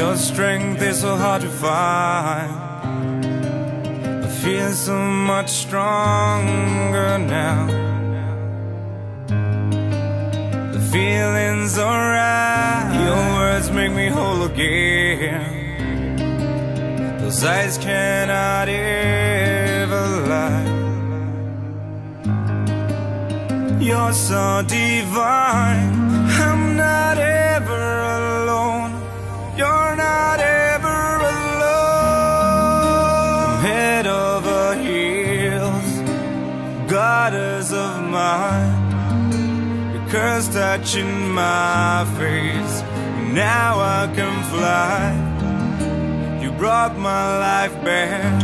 Your strength is so hard to find. I feel so much stronger now. The feeling's alright. Your words make me whole again. Those eyes cannot ever lie. You're so divine. I'm not ever alone. You're not ever alone. Head over heels, goddess of mine. Your curse touching my face, now I can fly. You brought my life back,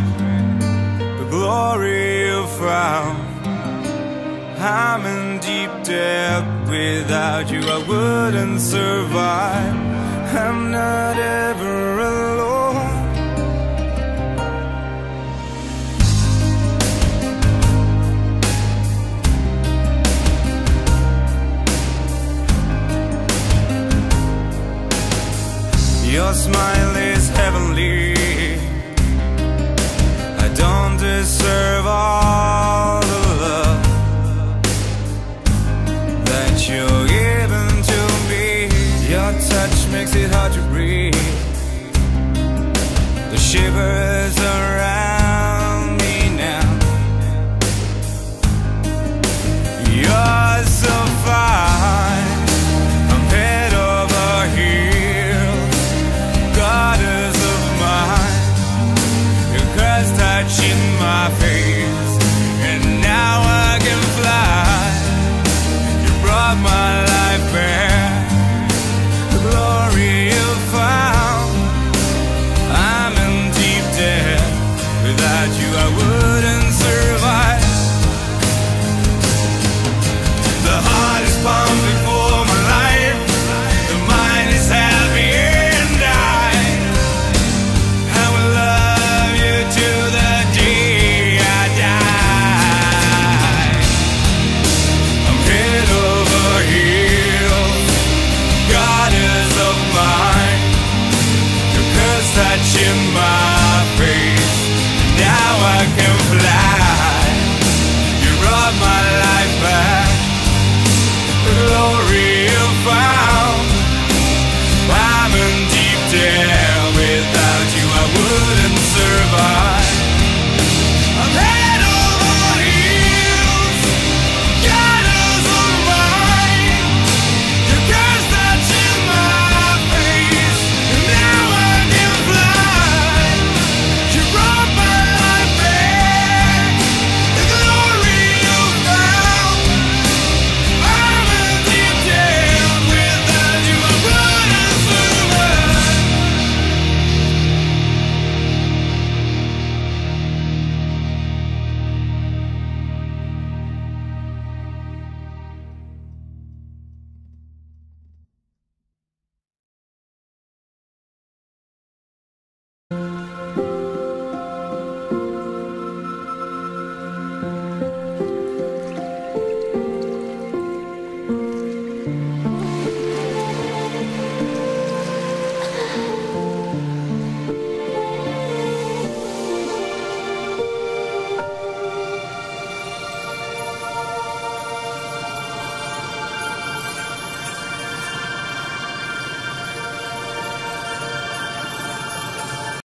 the glory you found. I'm in deep debt, without you I wouldn't survive. I'm not ever alone. Your smile is heavenly. I don't deserve all the love that you're giving to me. Your touch makes it hard to breathe. The shiver